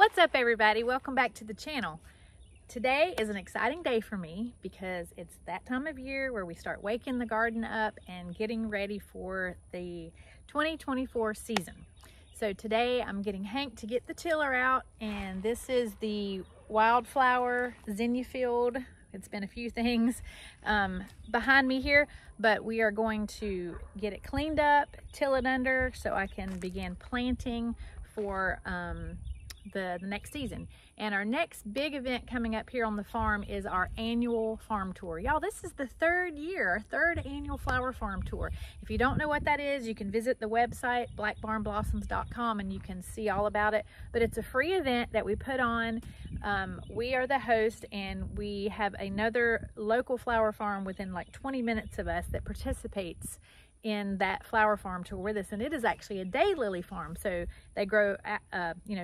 What's up, everybody? Welcome back to the channel. Today is an exciting day for me because it's that time of year where we start waking the garden up and getting ready for the 2024 season. So today I'm getting Hank to get the tiller out, and this is the wildflower zinnia field. It's been a few things behind me here, but we are going to get it cleaned up, till it under so I can begin planting for the next season. And our next big event coming up here on the farm is our annual farm tour. Y'all, this is the third annual flower farm tour. If you don't know what that is, you can visit the website blackbarnblossoms.com and you can see all about it. But it's a free event that we put on. We are the host, and we have another local flower farm within like 20 minutes of us that participates in that flower farm tour with us. And it is actually a daylily farm, so they grow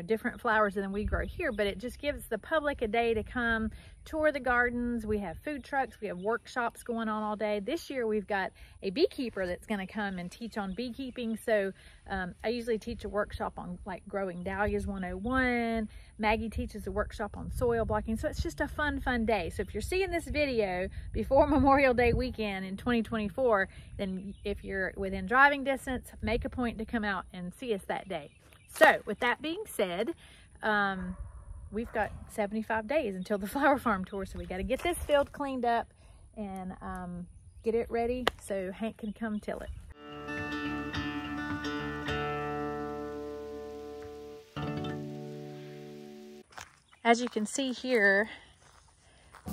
different flowers than we grow here, but it just gives the public a day to come tour the gardens. We have food trucks, we have workshops going on all day. This year we've got a beekeeper that's going to come and teach on beekeeping, so I usually teach a workshop on like growing dahlias 101. Maggie teaches a workshop on soil blocking. So it's just a fun day. So if you're seeing this video before Memorial Day weekend in 2024, then if you're within driving distance, make a point to come out and see us that day. So with that being said, we've got 75 days until the flower farm tour, so we got to get this field cleaned up and get it ready so Hank can come till it. As you can see here,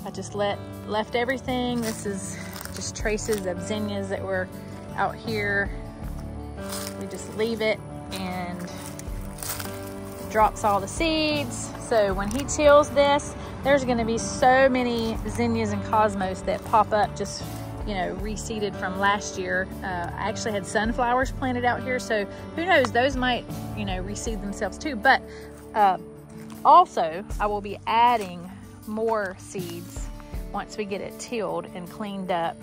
I just left everything. This is just traces of zinnias that were out here. We just leave it and it drops all the seeds. So when he tills this, there's gonna be so many zinnias and cosmos that pop up, just reseeded from last year. I actually had sunflowers planted out here, so who knows, those might reseed themselves too. But also, I will be adding more seeds once we get it tilled and cleaned up.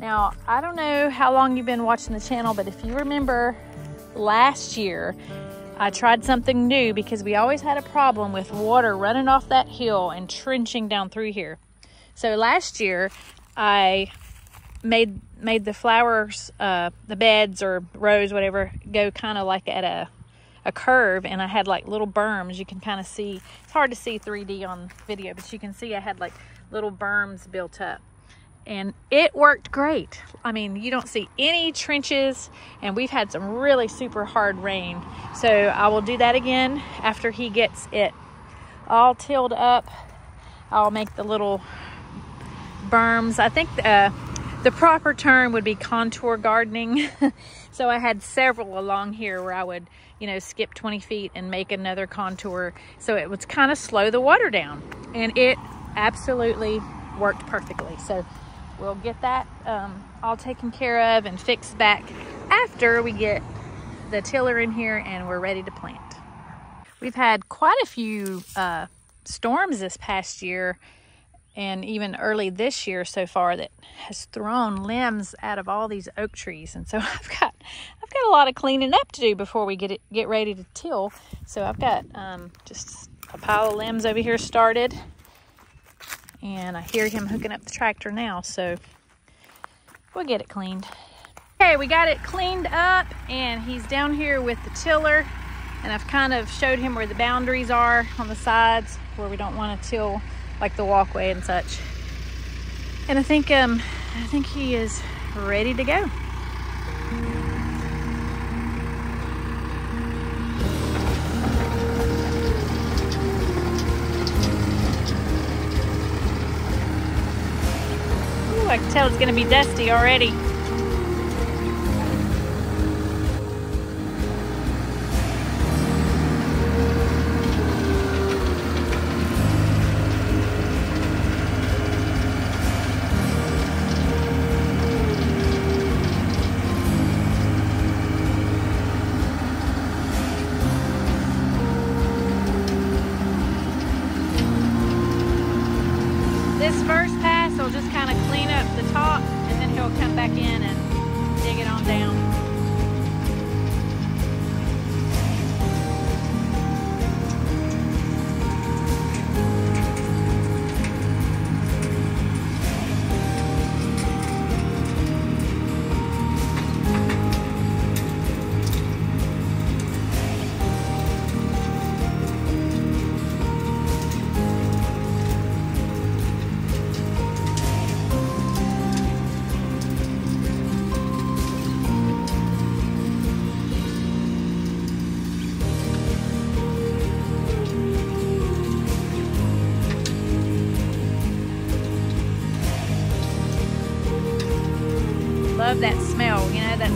Now, I don't know how long you've been watching the channel, but if you remember last year, I tried something new because we always had a problem with water running off that hill and trenching down through here. So last year, I made the flowers, the beds or rows, whatever, go kind of like at a curve, and I had like little berms. You can kind of see, it's hard to see 3D on video, but you can see I had like little berms built up, and it worked great. I mean, you don't see any trenches, and we've had some really super hard rain. So I will do that again after he gets it all tilled up. I'll make the little berms. I think the proper term would be contour gardening. So I had several along here where I would, skip 20 feet and make another contour. So it would kind of slow the water down, and it absolutely worked perfectly. So we'll get that all taken care of and fixed back after we get the tiller in here and we're ready to plant. We've had quite a few storms this past year, and even early this year so far, that has thrown limbs out of all these oak trees. And so I've got a lot of cleaning up to do before we get ready to till. So I've got just a pile of limbs over here started, and I hear him hooking up the tractor now, so we'll get it cleaned. Okay, we got it cleaned up, and he's down here with the tiller, and I've kind of showed him where the boundaries are on the sides where we don't want to till, like the walkway and such. And I think he is ready to go. Ooh, I can tell it's gonna be dusty already.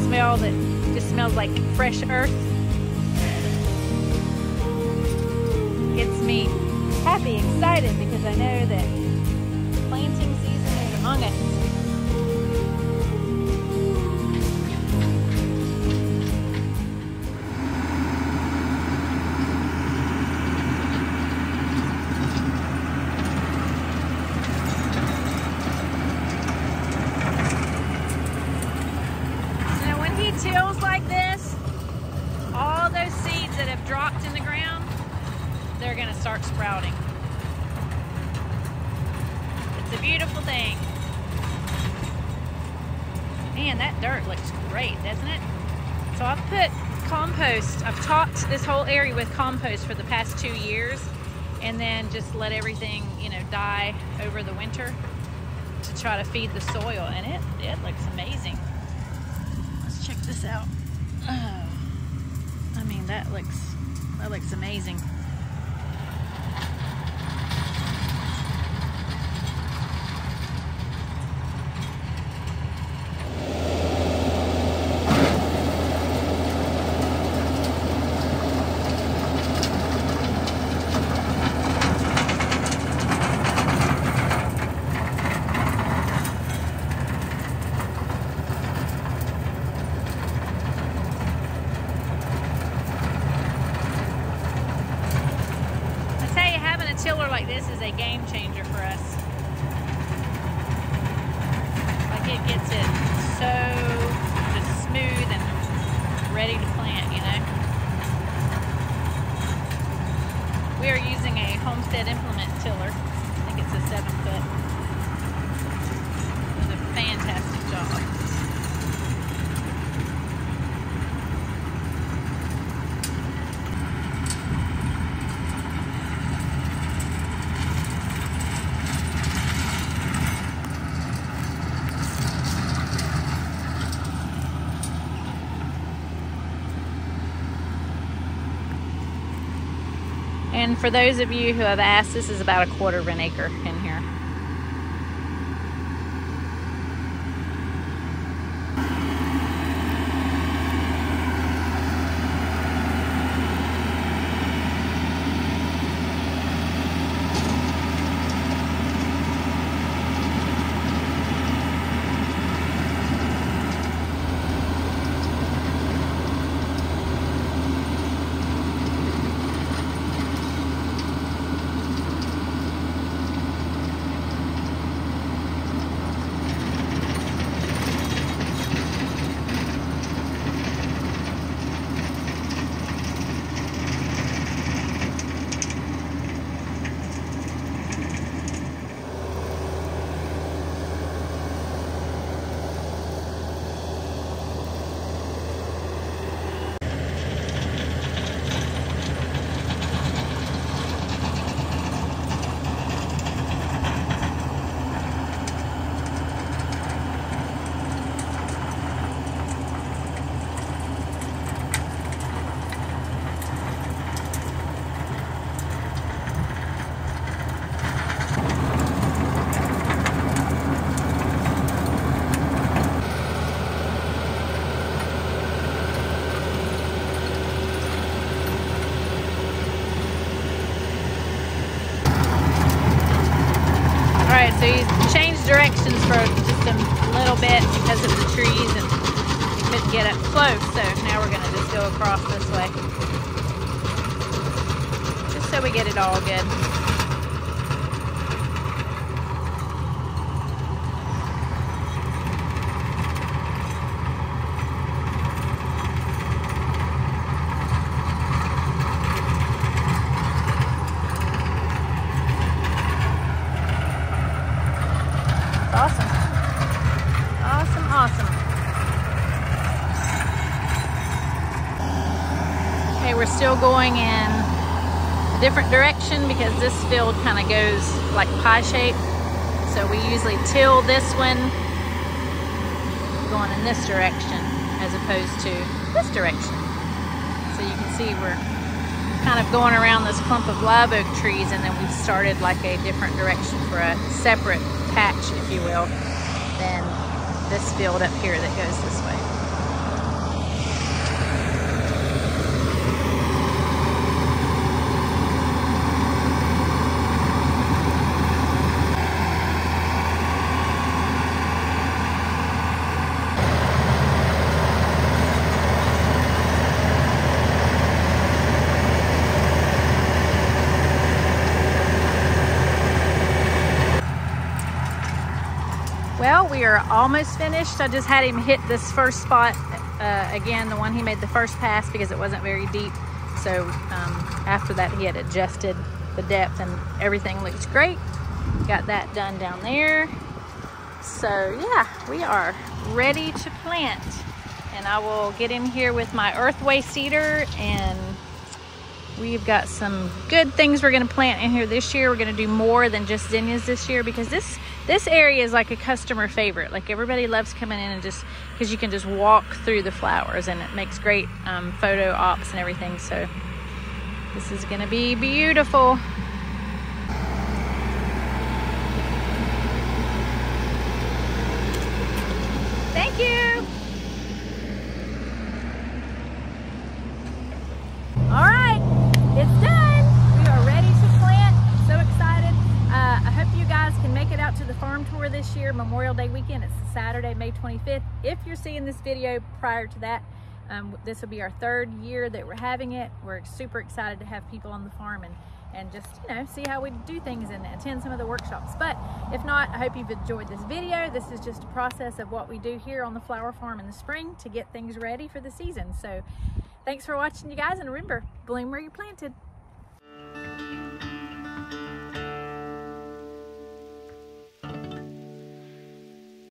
smell that just smells like fresh earth gets me happy, excited, because I know that planting season is among us. Tills like this, all those seeds that have dropped in the ground, they're going to start sprouting. It's a beautiful thing. Man, that dirt looks great, doesn't it? So I've put compost, I've topped this whole area with compost for the past 2 years, and then just let everything, you know, die over the winter to try to feed the soil, and it looks amazing. Check this out. Oh, I mean, that looks amazing. Tiller like this is a game changer for us. Like, it gets it so just smooth and ready to plant, you know. We are using a Homestead implement tiller. I think it's a 7-foot. It was a fantastic job. And for those of you who have asked, this is about 1/4 of an acre in here. So you changed directions for just a little bit because of the trees and you couldn't get up close, so now we're going to just go across this way. Just so we get it all good. Awesome. Okay, we're still going in a different direction because this field kind of goes like pie shape. So we usually till this one going in this direction as opposed to this direction. So you can see we're kind of going around this clump of live oak trees, and then we've started like a different direction for a separate patch, if you will, than this field up here that goes this way. We are almost finished. I just had him hit this first spot again, the one he made the first pass, because it wasn't very deep. So after that, he had adjusted the depth and everything looks great. Got that done down there. So yeah, we are ready to plant. And I will get in here with my earthway seeder, and we've got some good things we're gonna plant in here this year. We're gonna do more than just zinnias this year, because this area is like a customer favorite. Like, everybody loves coming in and just, because you can just walk through the flowers and it makes great photo ops and everything. So this is gonna be beautiful. Thank you. All right, it's done. We are ready to plant. I'm so excited. I hope you guys can make it out to the farm tour this year, Memorial Day weekend. It's Saturday, May 25th. If you're seeing this video prior to that, this will be our third year that we're having it. We're super excited to have people on the farm and just, you know, see how we do things and attend some of the workshops. But if not, I hope you've enjoyed this video. This is just a process of what we do here on the flower farm in the spring to get things ready for the season. So thanks for watching, you guys, and remember, bloom where you planted.